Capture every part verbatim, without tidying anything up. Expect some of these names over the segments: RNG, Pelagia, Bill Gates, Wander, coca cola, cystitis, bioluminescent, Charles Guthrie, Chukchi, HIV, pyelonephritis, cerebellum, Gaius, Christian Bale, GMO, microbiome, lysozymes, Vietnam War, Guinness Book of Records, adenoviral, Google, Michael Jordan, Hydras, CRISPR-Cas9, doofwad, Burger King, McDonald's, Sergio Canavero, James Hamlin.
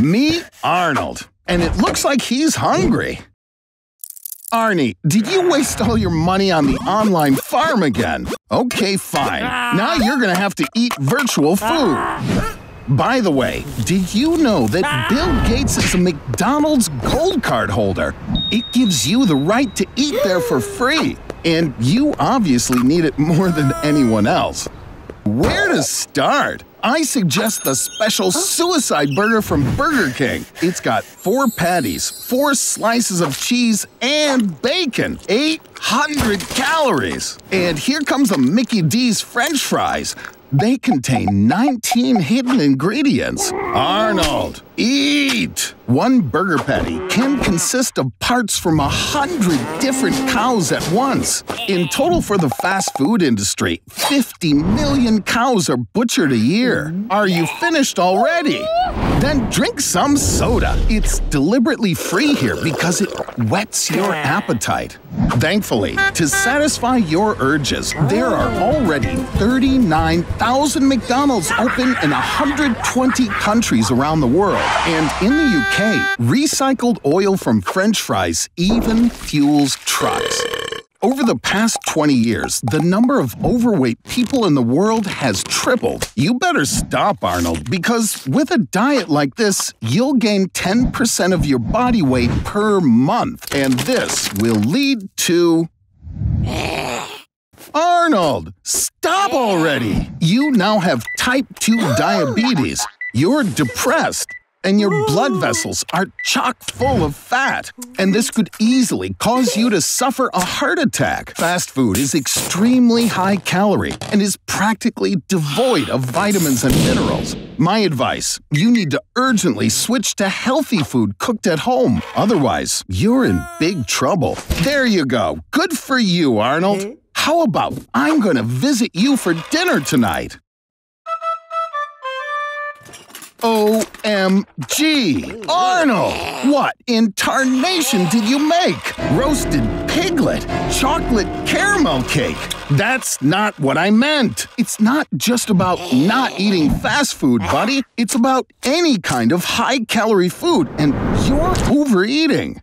Me, Arnold. And it looks like he's hungry. Arnie, did you waste all your money on the online farm again? Okay, fine. Now you're gonna have to eat virtual food. By the way, did you know that Bill Gates is a McDonald's gold card holder? It gives you the right to eat there for free. And you obviously need it more than anyone else. Where to start? I suggest the special suicide burger from Burger King. It's got four patties, four slices of cheese, and bacon. eight hundred calories. And here comes the Mickey D's French fries. They contain nineteen hidden ingredients. Arnold, eat! One burger patty can consist of parts from a hundred different cows at once. In total for the fast food industry, fifty million cows are butchered a year. Are you finished already? Then drink some soda. It's deliberately free here because it whets your appetite. Thankfully, to satisfy your urges, there are already thirty-nine thousand McDonald's open in one hundred twenty countries around the world. And in the U K, recycled oil from French fries even fuels trucks. Over the past twenty years, the number of overweight people in the world has tripled. You better stop, Arnold, because with a diet like this, you'll gain ten percent of your body weight per month. And this will lead to… Arnold, stop already! You now have type two diabetes. You're depressed. And your blood vessels are chock full of fat, and this could easily cause you to suffer a heart attack. Fast food is extremely high calorie and is practically devoid of vitamins and minerals. My advice, you need to urgently switch to healthy food cooked at home. Otherwise, you're in big trouble. There you go. Good for you, Arnold. How about I'm gonna visit you for dinner tonight? O M G! Arnold! What in tarnation did you make? Roasted piglet? Chocolate caramel cake? That's not what I meant. It's not just about not eating fast food, buddy. It's about any kind of high-calorie food, and you're overeating.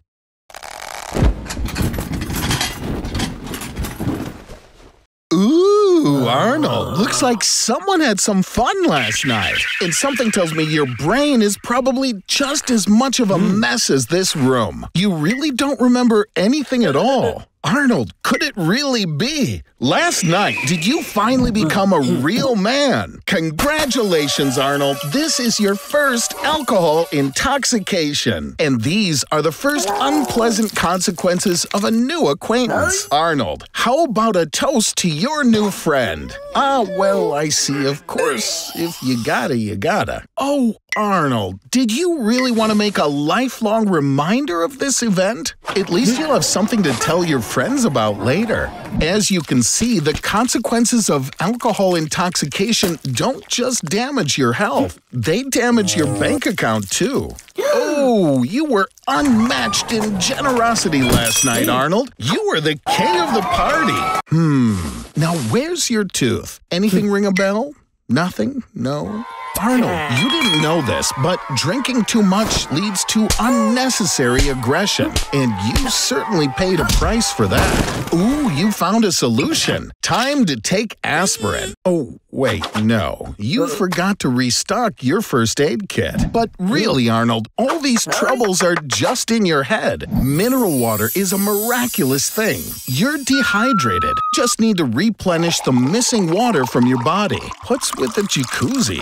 Ooh, Arnold, looks like someone had some fun last night. And something tells me your brain is probably just as much of a mess as this room. You really don't remember anything at all. Arnold, could it really be? Last night, did you finally become a real man? Congratulations, Arnold. This is your first alcohol intoxication. And these are the first unpleasant consequences of a new acquaintance. Arnold, how about a toast to your new friend? Ah, well, I see, of course. If you gotta, you gotta. Oh, Arnold, did you really want to make a lifelong reminder of this event? At least you'll have something to tell your friends about later. As you can see, the consequences of alcohol intoxication don't just damage your health, they damage your bank account too. Oh, you were unmatched in generosity last night, Arnold. You were the king of the party. Hmm, now where's your tooth? Anything ring a bell? Nothing? No? Arnold, you didn't know this, but drinking too much leads to unnecessary aggression, and you certainly paid a price for that. Ooh, you found a solution. Time to take aspirin. Oh, wait, no. You forgot to restock your first aid kit. But really, Arnold, all these troubles are just in your head. Mineral water is a miraculous thing. You're dehydrated. Just need to replenish the missing water from your body. What's with the jacuzzi?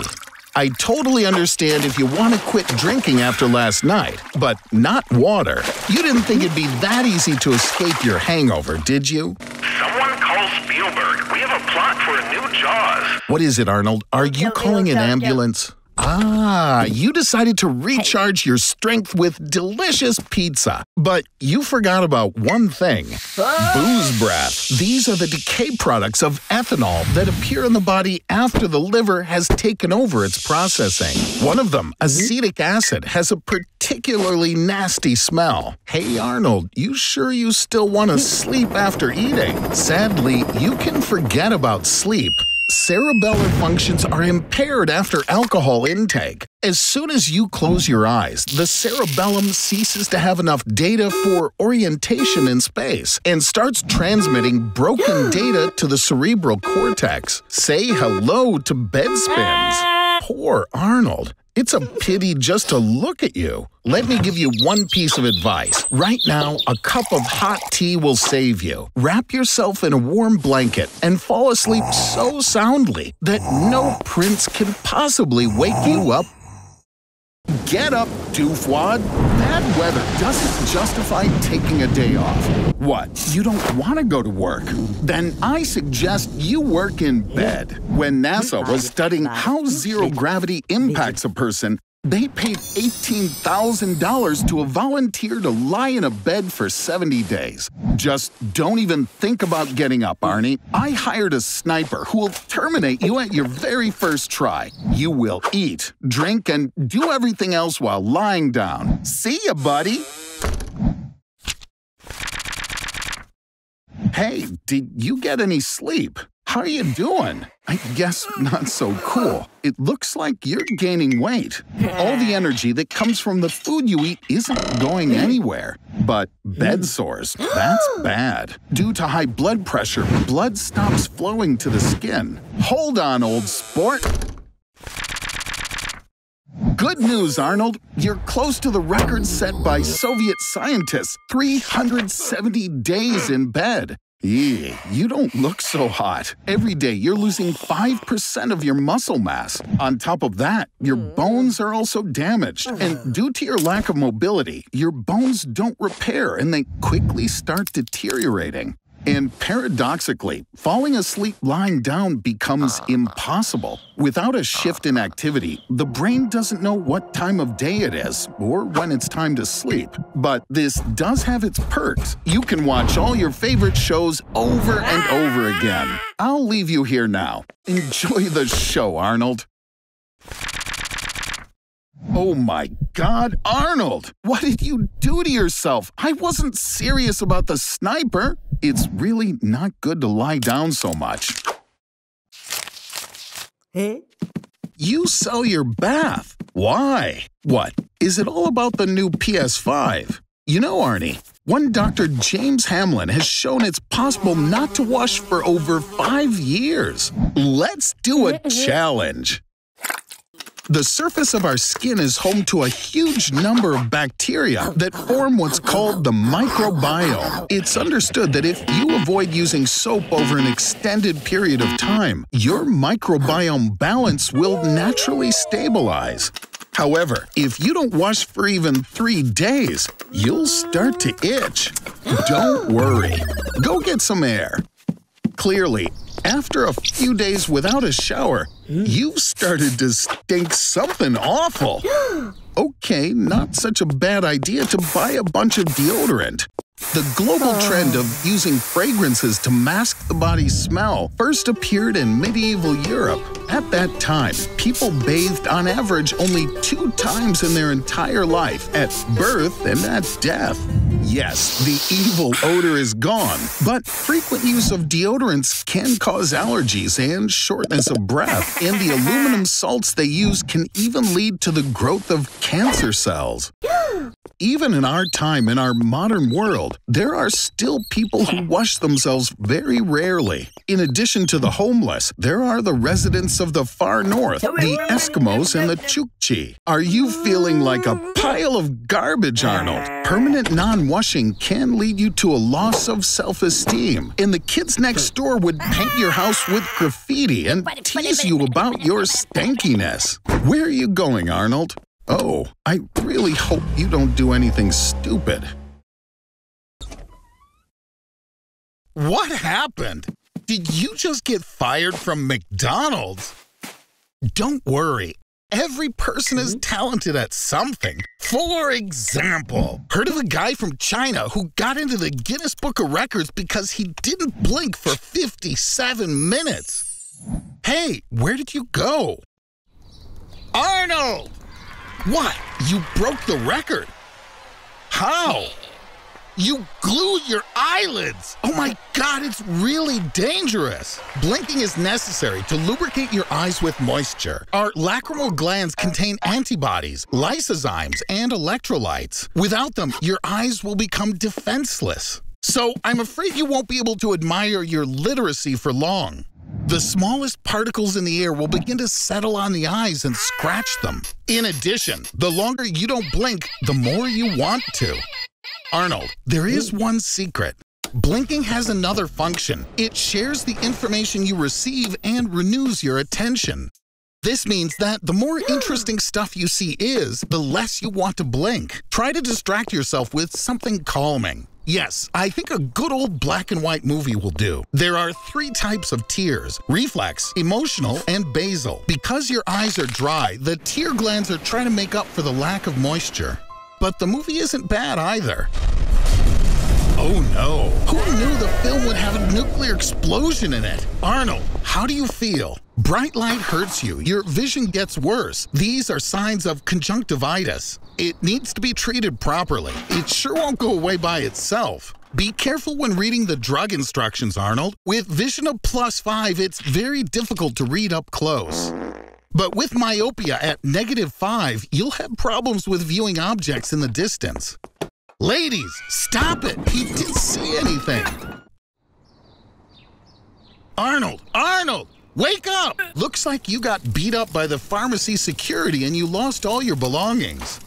I totally understand if you want to quit drinking after last night, but not water. You didn't think it'd be that easy to escape your hangover, did you? Someone call Spielberg. We have a plot for a new Jaws. What is it, Arnold? Are you calling an ambulance? Ah, you decided to recharge your strength with delicious pizza. But you forgot about one thing. Oh. Booze breath. These are the decay products of ethanol that appear in the body after the liver has taken over its processing. One of them, acetic acid, has a particularly nasty smell. Hey, Arnold, you sure you still want to sleep after eating? Sadly, you can forget about sleep. cerebellar functions are impaired after alcohol intake. As soon as you close your eyes, the cerebellum ceases to have enough data for orientation in space and starts transmitting broken data to the cerebral cortex. Say hello to bed spins. Poor Arnold. It's a pity just to look at you. Let me give you one piece of advice. Right now, a cup of hot tea will save you. Wrap yourself in a warm blanket and fall asleep so soundly that no prince can possibly wake you up. Get up, doofwad. Bad weather doesn't justify taking a day off. What? You don't want to go to work? Then I suggest you work in bed. When NASA was studying how zero gravity impacts a person, they paid eighteen thousand dollars to a volunteer to lie in a bed for seventy days. Just don't even think about getting up, Arnie. I hired a sniper who will terminate you at your very first try. You will eat, drink, and do everything else while lying down. See ya, buddy. Hey, did you get any sleep? How are you doing? I guess not so cool. It looks like you're gaining weight. All the energy that comes from the food you eat isn't going anywhere. But bed sores, that's bad. Due to high blood pressure, blood stops flowing to the skin. Hold on, old sport. Good news, Arnold. You're close to the record set by Soviet scientists, three hundred seventy days in bed. Yeah, you don't look so hot. Every day, you're losing five percent of your muscle mass. On top of that, your bones are also damaged. And due to your lack of mobility, your bones don't repair and they quickly start deteriorating. And paradoxically, falling asleep lying down becomes impossible. Without a shift in activity, the brain doesn't know what time of day it is or when it's time to sleep. But this does have its perks. You can watch all your favorite shows over and over again. I'll leave you here now. Enjoy the show, Arnold. Oh my God, Arnold! What did you do to yourself? I wasn't serious about the sniper. It's really not good to lie down so much. Hey. You sell your bath. Why? What? Is it all about the new P S five? You know, Arnie, one Doctor James Hamlin has shown it's possible not to wash for over five years. Let's do a challenge. The surface of our skin is home to a huge number of bacteria that form what's called the microbiome. It's understood that if you avoid using soap over an extended period of time, your microbiome balance will naturally stabilize. However, if you don't wash for even three days, you'll start to itch. Don't worry. Go get some air. Clearly, after a few days without a shower, you've started to stink something awful. Okay, not such a bad idea to buy a bunch of deodorant. The global trend of using fragrances to mask the body's smell first appeared in medieval Europe. At that time, people bathed on average only two times in their entire life, at birth and at death. Yes, the evil odor is gone, but frequent use of deodorants can cause allergies and shortness of breath, and the aluminum salts they use can even lead to the growth of cancer cells. Even in our time, in our modern world, there are still people who wash themselves very rarely. In addition to the homeless, there are the residents of the far north, the Eskimos and the Chukchi. Are you feeling like a pile of garbage, Arnold? Permanent non-washing can lead you to a loss of self-esteem, and the kids next door would paint your house with graffiti and tease you about your stankiness. Where are you going, Arnold? Oh, I really hope you don't do anything stupid. What happened? Did you just get fired from McDonald's? Don't worry. Every person is talented at something. For example, heard of a guy from China who got into the Guinness Book of Records because he didn't blink for fifty-seven minutes. Hey, where did you go? Arnold! What? You broke the record? How? You glued your eyelids. Oh my God, it's really dangerous. Blinking is necessary to lubricate your eyes with moisture. Our lacrimal glands contain antibodies, lysozymes, and electrolytes. Without them, your eyes will become defenseless. So I'm afraid you won't be able to admire your literacy for long. The smallest particles in the air will begin to settle on the eyes and scratch them. In addition, the longer you don't blink, the more you want to. Arnold, there is one secret. Blinking has another function. It shares the information you receive and renews your attention. This means that the more interesting stuff you see is, the less you want to blink. Try to distract yourself with something calming. Yes, I think a good old black and white movie will do. There are three types of tears: reflex, emotional, and basal. Because your eyes are dry, the tear glands are trying to make up for the lack of moisture. But the movie isn't bad either. Oh no, who knew the film would have a nuclear explosion in it? Arnold, how do you feel? Bright light hurts you, your vision gets worse. These are signs of conjunctivitis. It needs to be treated properly. It sure won't go away by itself. Be careful when reading the drug instructions, Arnold. With vision of plus five, it's very difficult to read up close. But with myopia at negative five, you'll have problems with viewing objects in the distance. Ladies, stop it! He didn't see anything! Arnold! Arnold! Wake up! Looks like you got beat up by the pharmacy security and you lost all your belongings.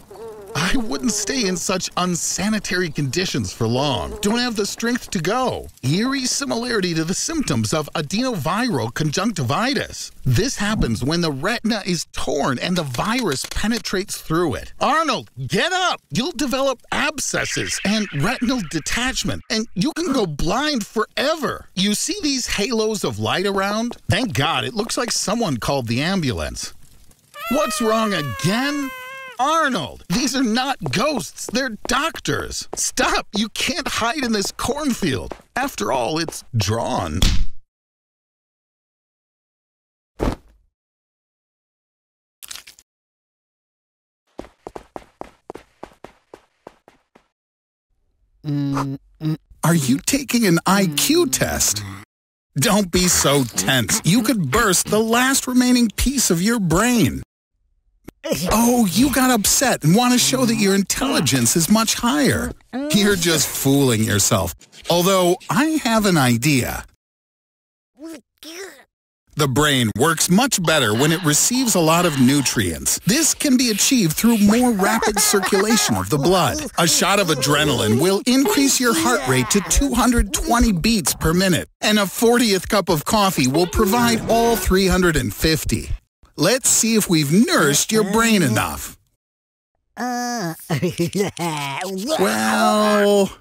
I wouldn't stay in such unsanitary conditions for long. Don't have the strength to go. Eerie similarity to the symptoms of adenoviral conjunctivitis. This happens when the retina is torn and the virus penetrates through it. Arnold, get up! You'll develop abscesses and retinal detachment, and you can go blind forever. You see these halos of light around? Thank God, it looks like someone called the ambulance. What's wrong again? Arnold, these are not ghosts, they're doctors. Stop, you can't hide in this cornfield. After all, it's drawn. Are you taking an I Q test? Don't be so tense. You could burst the last remaining piece of your brain. Oh, you got upset and want to show that your intelligence is much higher. You're just fooling yourself. Although, I have an idea. The brain works much better when it receives a lot of nutrients. This can be achieved through more rapid circulation of the blood. A shot of adrenaline will increase your heart rate to two hundred twenty beats per minute, and a fortieth cup of coffee will provide all three hundred fifty. Let's see if we've nourished your brain enough. Uh, well...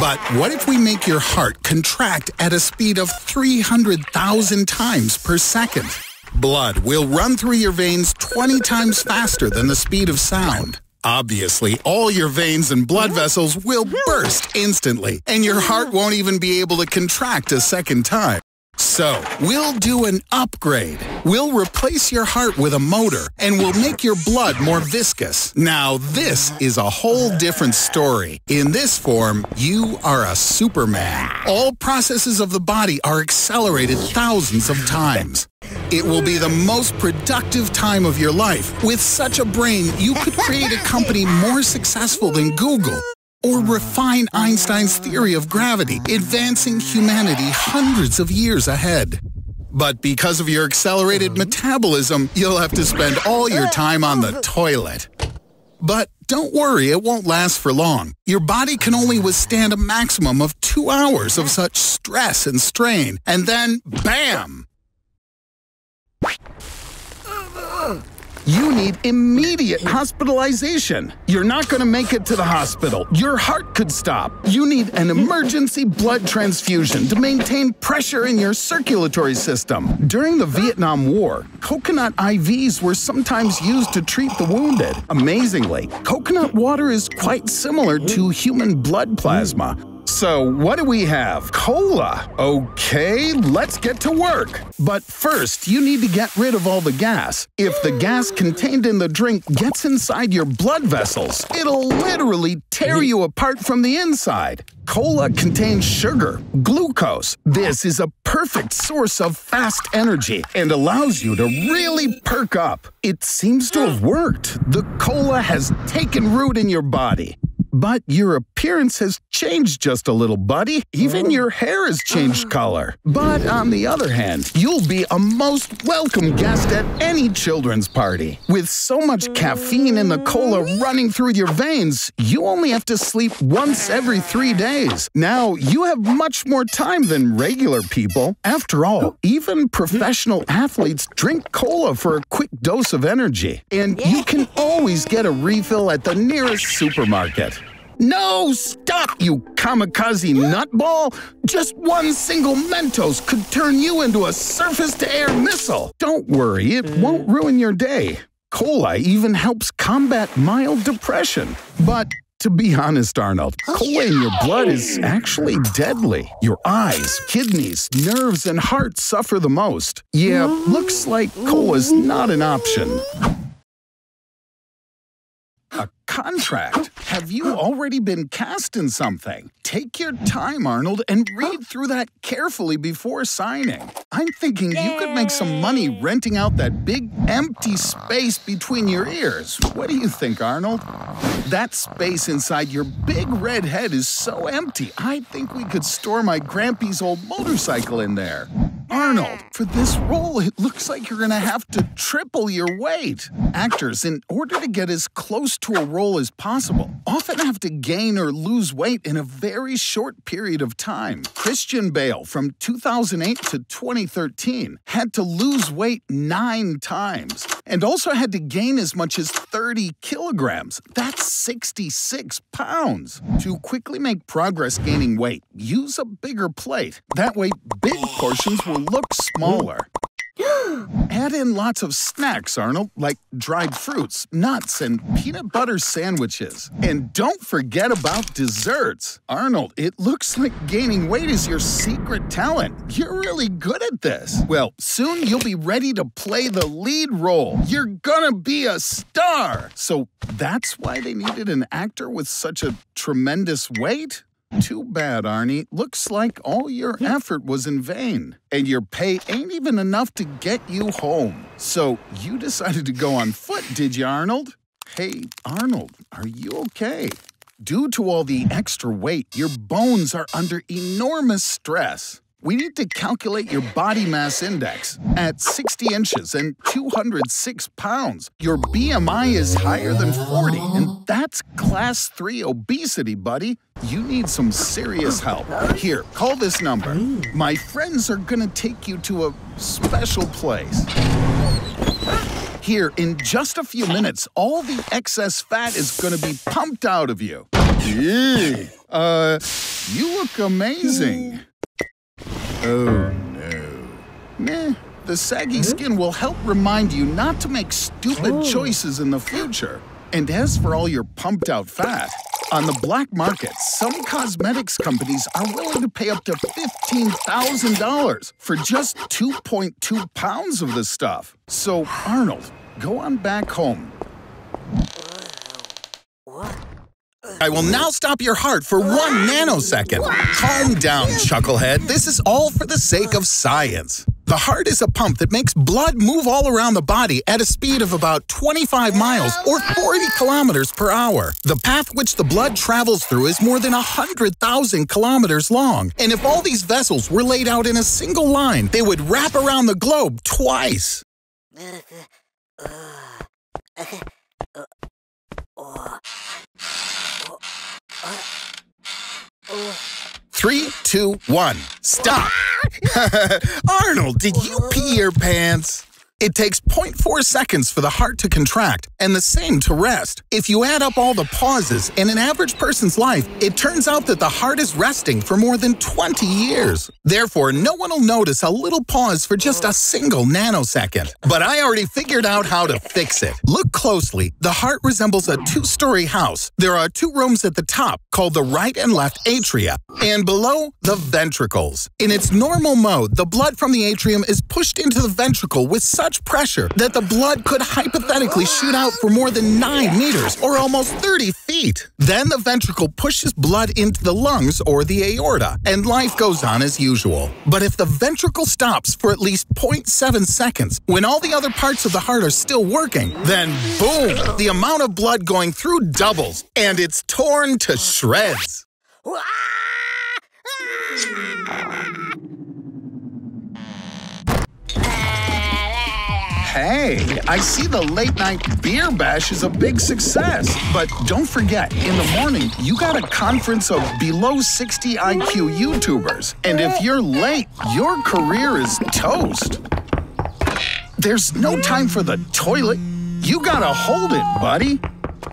But what if we make your heart contract at a speed of three hundred thousand times per second? Blood will run through your veins twenty times faster than the speed of sound. Obviously, all your veins and blood vessels will burst instantly, and your heart won't even be able to contract a second time. So, we'll do an upgrade. We'll replace your heart with a motor, and we'll make your blood more viscous. Now, this is a whole different story. In this form, you are a superman. All processes of the body are accelerated thousands of times. It will be the most productive time of your life. With such a brain, you could create a company more successful than Google, or refine Einstein's theory of gravity, advancing humanity hundreds of years ahead. But because of your accelerated metabolism, you'll have to spend all your time on the toilet. But don't worry, it won't last for long. Your body can only withstand a maximum of two hours of such stress and strain, and then, bam! You need immediate hospitalization. You're not going to make it to the hospital. Your heart could stop. You need an emergency blood transfusion to maintain pressure in your circulatory system. During the Vietnam War, coconut I Vs were sometimes used to treat the wounded. Amazingly, coconut water is quite similar to human blood plasma. So what do we have? Cola. Okay, let's get to work. But first, you need to get rid of all the gas. If the gas contained in the drink gets inside your blood vessels, it'll literally tear you apart from the inside. Cola contains sugar, glucose. This is a perfect source of fast energy and allows you to really perk up. It seems to have worked. The cola has taken root in your body. But your appearance has changed just a little, buddy. Even your hair has changed color. But on the other hand, you'll be a most welcome guest at any children's party. With so much caffeine in the cola running through your veins, you only have to sleep once every three days. Now, you have much more time than regular people. After all, even professional athletes drink cola for a quick dose of energy. And you can always get a refill at the nearest supermarket. No, stop, you kamikaze nutball! Just one single Mentos could turn you into a surface-to-air missile! Don't worry, it won't ruin your day. Cola even helps combat mild depression. But to be honest, Arnold, cola in your blood is actually deadly. Your eyes, kidneys, nerves, and heart suffer the most. Yeah, looks like cola's not an option. A contract? Have you already been cast in something? Take your time, Arnold, and read through that carefully before signing. I'm thinking you could make some money renting out that big empty space between your ears. What do you think, Arnold? That space inside your big red head is so empty, I think we could store my Grampy's old motorcycle in there. Arnold, for this role, it looks like you're gonna have to triple your weight. Actors, in order to get as close to a role as possible, often have to gain or lose weight in a very short period of time. Christian Bale, from two thousand eight to twenty thirteen, had to lose weight nine times and also had to gain as much as thirty kilograms. That's sixty-six pounds. To quickly make progress gaining weight, use a bigger plate. That way, big portions will look smaller. Add in lots of snacks, Arnold, like dried fruits, nuts, and peanut butter sandwiches. And don't forget about desserts. Arnold, it looks like gaining weight is your secret talent. You're really good at this. Well, soon you'll be ready to play the lead role. You're gonna be a star. So that's why they needed an actor with such a tremendous weight? Too bad, Arnie. Looks like all your effort was in vain. And your pay ain't even enough to get you home. So you decided to go on foot, did you, Arnold? Hey, Arnold, are you okay? Due to all the extra weight, your bones are under enormous stress. We need to calculate your body mass index. At sixty inches and two hundred six pounds, your B M I is higher than forty, and that's class three obesity, buddy. You need some serious help. Here, call this number. My friends are gonna take you to a special place. Here, in just a few minutes, all the excess fat is gonna be pumped out of you. Ew. Uh, you look amazing. Oh, no. Meh. The saggy skin will help remind you not to make stupid choices in the future. And as for all your pumped-out fat, on the black market, some cosmetics companies are willing to pay up to fifteen thousand dollars for just two point two pounds of this stuff. So, Arnold, go on back home. I will now stop your heart for one nanosecond. Calm down, Chucklehead. This is all for the sake of science. The heart is a pump that makes blood move all around the body at a speed of about twenty-five miles or forty kilometers per hour. The path which the blood travels through is more than one hundred thousand kilometers long, and if all these vessels were laid out in a single line, they would wrap around the globe twice. Three, two, one, stop! Arnold, did you pee your pants? It takes zero point four seconds for the heart to contract and the same to rest. If you add up all the pauses in an average person's life, it turns out that the heart is resting for more than twenty years. Therefore, no one will notice a little pause for just a single nanosecond. But I already figured out how to fix it. Look closely. The heart resembles a two-story house. There are two rooms at the top, called the right and left atria, and below, the ventricles. In its normal mode, the blood from the atrium is pushed into the ventricle with such pressure that the blood could hypothetically shoot out for more than nine meters, or almost thirty feet. Then the ventricle pushes blood into the lungs or the aorta, and life goes on as usual. But if the ventricle stops for at least zero point seven seconds, when all the other parts of the heart are still working, then boom! The amount of blood going through doubles, and it's torn to shreds. Hey, I see the late-night beer bash is a big success. But don't forget, in the morning, you got a conference of below sixty I Q YouTubers. And if you're late, your career is toast. There's no time for the toilet. You gotta hold it, buddy.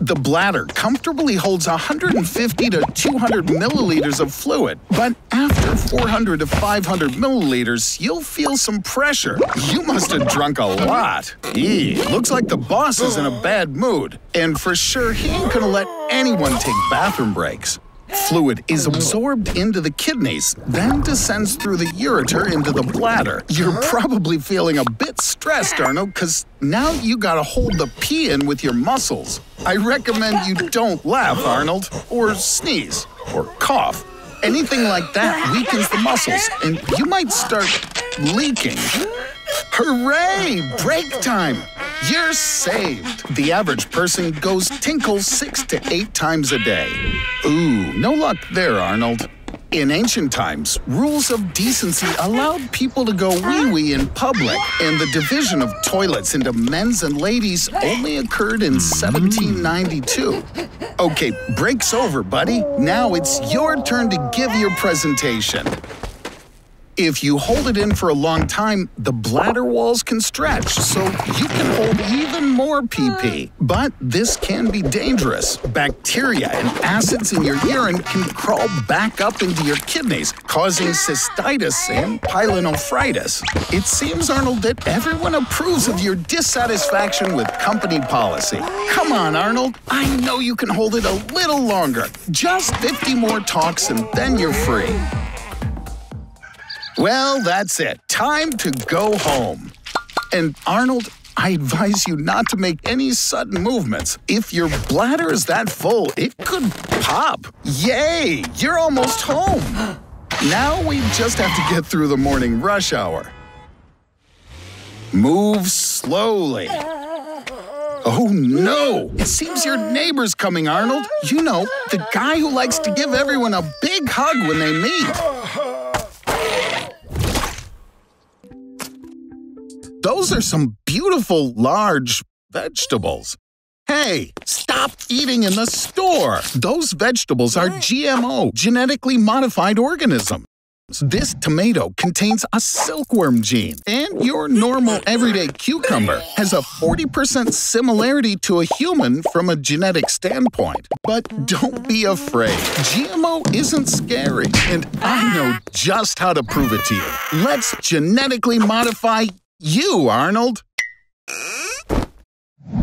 The bladder comfortably holds one hundred fifty to two hundred milliliters of fluid, but after four hundred to five hundred milliliters, you'll feel some pressure. You must have drunk a lot. Eee, looks like the boss is in a bad mood, and for sure he ain't gonna let anyone take bathroom breaks. Fluid is absorbed into the kidneys, then descends through the ureter into the bladder. You're probably feeling a bit stressed, Arnold, because now you gotta hold the pee in with your muscles. I recommend you don't laugh, Arnold, or sneeze, or cough. Anything like that weakens the muscles, and you might start leaking. Hooray! Break time! You're saved! The average person goes tinkle six to eight times a day. Ooh, no luck there, Arnold. In ancient times, rules of decency allowed people to go wee-wee in public, and the division of toilets into men's and ladies only occurred in seventeen ninety-two. Okay, break's over, buddy. Now it's your turn to give your presentation. If you hold it in for a long time, the bladder walls can stretch, so you can hold even more pee-pee. But this can be dangerous. Bacteria and acids in your urine can crawl back up into your kidneys, causing cystitis and pyelonephritis. It seems, Arnold, that everyone approves of your dissatisfaction with company policy. Come on, Arnold. I know you can hold it a little longer. Just fifty more talks and then you're free. Well, that's it. Time to go home. And Arnold, I advise you not to make any sudden movements. If your bladder is that full, it could pop. Yay! You're almost home. Now we just have to get through the morning rush hour. Move slowly. Oh no! It seems your neighbor's coming, Arnold. You know, the guy who likes to give everyone a big hug when they meet. Those are some beautiful, large vegetables. Hey, stop eating in the store! Those vegetables are G M O, genetically modified organisms. This tomato contains a silkworm gene, and your normal everyday cucumber has a forty percent similarity to a human from a genetic standpoint. But don't be afraid. G M O isn't scary, and I know just how to prove it to you. Let's genetically modify you, Arnold!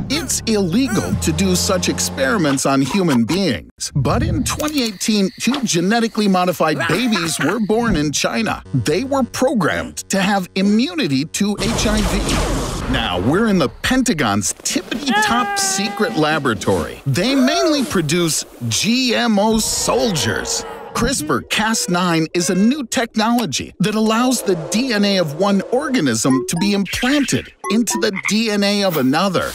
It's illegal to do such experiments on human beings. But in twenty eighteen, two genetically modified babies were born in China. They were programmed to have immunity to H I V. Now, we're in the Pentagon's tippity-top secret laboratory. They mainly produce G M O soldiers. CRISPR Cas nine is a new technology that allows the D N A of one organism to be implanted into the D N A of another.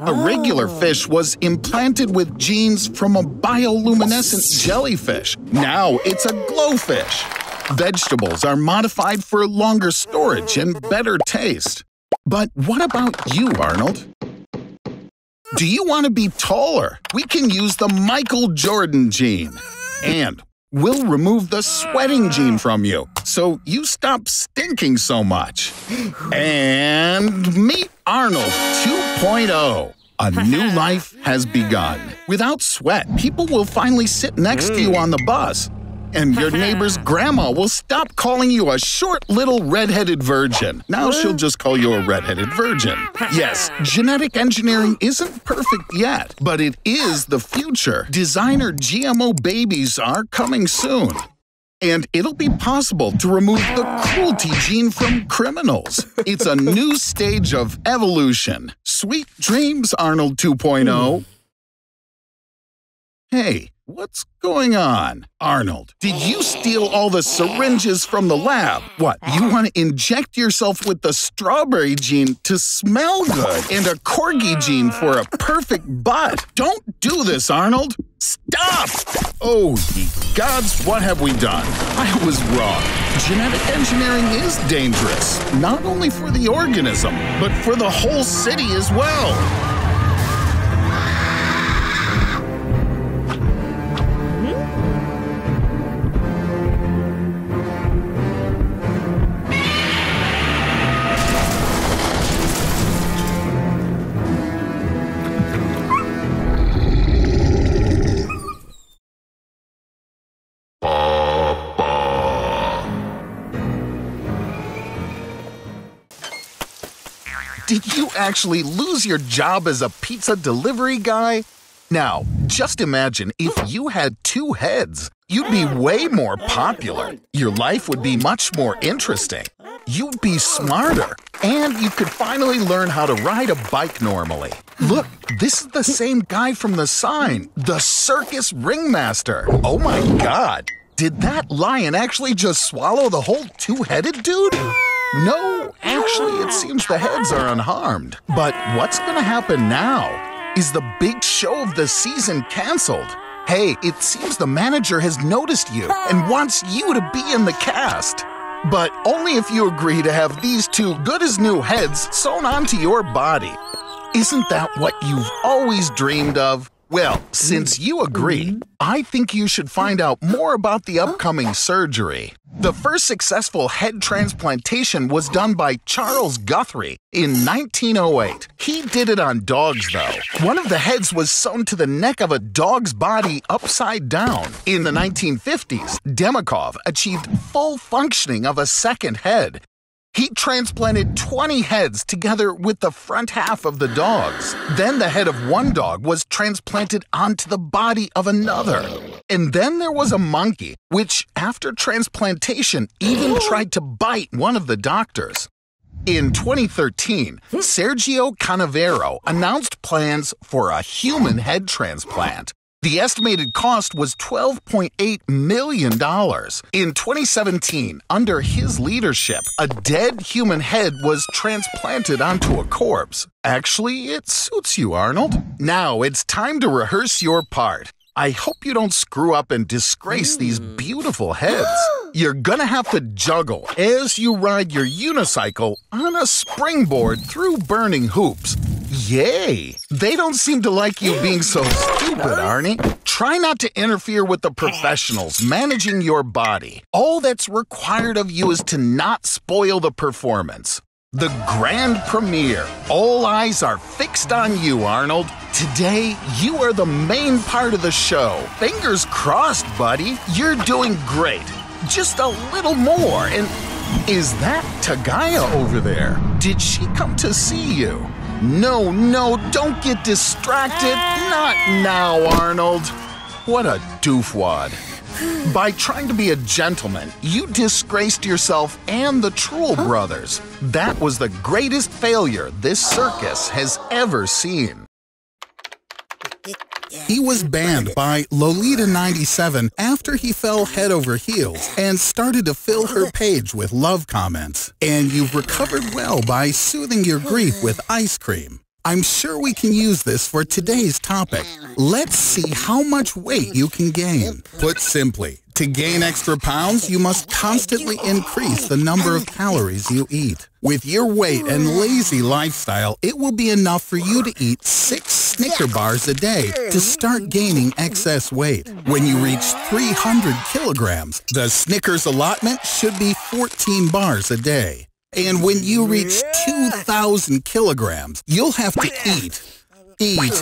A regular fish was implanted with genes from a bioluminescent jellyfish. Now it's a glowfish. Vegetables are modified for longer storage and better taste. But what about you, Arnold? Do you want to be taller? We can use the Michael Jordan gene. And we'll remove the sweating gene from you, so you stop stinking so much. And meet Arnold two point oh. A new life has begun. Without sweat, people will finally sit next to you on the bus, and your neighbor's grandma will stop calling you a short little redheaded virgin. Now she'll just call you a redheaded virgin. Yes, genetic engineering isn't perfect yet, but it is the future. Designer G M O babies are coming soon. And it'll be possible to remove the cruelty gene from criminals. It's a new stage of evolution. Sweet dreams, Arnold two point oh. Hey, what's going on? Arnold, did you steal all the syringes from the lab? What, you want to inject yourself with the strawberry gene to smell good and a corgi gene for a perfect butt? Don't do this, Arnold. Stop! Oh, ye gods, what have we done? I was wrong. Genetic engineering is dangerous, not only for the organism, but for the whole city as well. Did you actually lose your job as a pizza delivery guy? Now, just imagine if you had two heads. You'd be way more popular. Your life would be much more interesting. You'd be smarter. And you could finally learn how to ride a bike normally. Look, this is the same guy from the sign, the circus ringmaster. Oh my God, did that lion actually just swallow the whole two-headed dude? No, actually, it seems the heads are unharmed. But what's gonna happen now? Is the big show of the season canceled? Hey, it seems the manager has noticed you and wants you to be in the cast. But only if you agree to have these two good-as-new heads sewn onto your body. Isn't that what you've always dreamed of? Well, since you agree, I think you should find out more about the upcoming surgery. The first successful head transplantation was done by Charles Guthrie in nineteen oh eight. He did it on dogs, though. One of the heads was sewn to the neck of a dog's body upside down. In the nineteen fifties, Demikhov achieved full functioning of a second head. He transplanted twenty heads together with the front half of the dogs. Then the head of one dog was transplanted onto the body of another. And then there was a monkey, which after transplantation even tried to bite one of the doctors. In twenty thirteen, Sergio Canavero announced plans for a human head transplant. The estimated cost was twelve point eight million dollars. In twenty seventeen, under his leadership, a dead human head was transplanted onto a corpse. Actually, it suits you, Arnold. Now it's time to rehearse your part. I hope you don't screw up and disgrace these beautiful heads. You're gonna have to juggle as you ride your unicycle on a springboard through burning hoops. Yay! They don't seem to like you being so stupid, Arnie. Try not to interfere with the professionals managing your body. All that's required of you is to not spoil the performance. The grand premiere. All eyes are fixed on you, Arnold. Today, you are the main part of the show. Fingers crossed, buddy. You're doing great. Just a little more, and is that Tagaya over there? Did she come to see you? No, no, don't get distracted. Not now, Arnold. What a doofwad. By trying to be a gentleman, you disgraced yourself and the Truel brothers. That was the greatest failure this circus has ever seen. He was banned by Lolita ninety-seven after he fell head over heels and started to fill her page with love comments. And you've recovered well by soothing your grief with ice cream. I'm sure we can use this for today's topic. Let's see how much weight you can gain. Put simply, to gain extra pounds, you must constantly increase the number of calories you eat. With your weight and lazy lifestyle, it will be enough for you to eat six Snicker bars a day to start gaining excess weight. When you reach three hundred kilograms, the Snickers allotment should be fourteen bars a day. And when you reach two thousand kilograms, you'll have to eat Eat,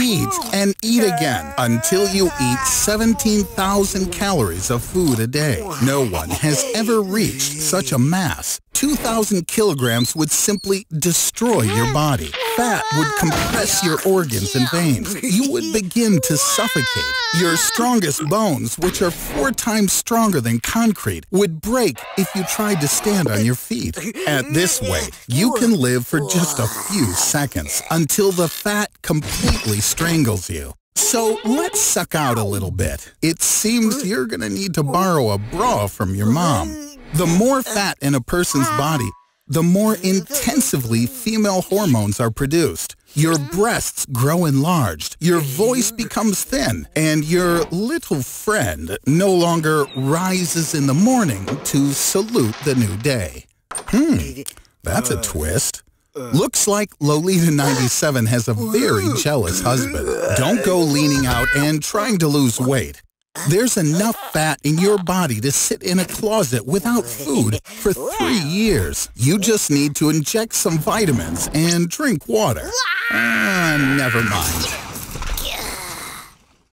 eat, and eat again until you eat seventeen thousand calories of food a day. No one has ever reached such a mass. two thousand kilograms would simply destroy your body. Fat would compress your organs and veins. You would begin to suffocate. Your strongest bones, which are four times stronger than concrete, would break if you tried to stand on your feet. At this way, you can live for just a few seconds until the fat completely strangles you. So let's suck out a little bit. It seems you're gonna need to borrow a bra from your mom. The more fat in a person's body, the more intensively female hormones are produced. Your breasts grow enlarged, your voice becomes thin, and your little friend no longer rises in the morning to salute the new day. Hmm, that's a twist. Looks like Lolita ninety-seven has a very jealous husband. Don't go leaning out and trying to lose weight. There's enough fat in your body to sit in a closet without food for three years. You just need to inject some vitamins and drink water. Ah, never mind.